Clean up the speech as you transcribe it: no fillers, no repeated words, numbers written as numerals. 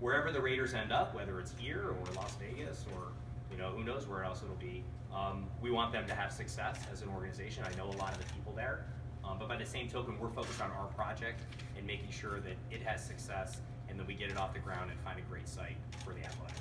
wherever the Raiders end up, whether it's here or Las Vegas or who knows where else it'll be, we want them to have success as an organization. I know a lot of the people there, but by the same token, we're focused on our project and making sure that it has success and that we get it off the ground and find a great site for the athletics.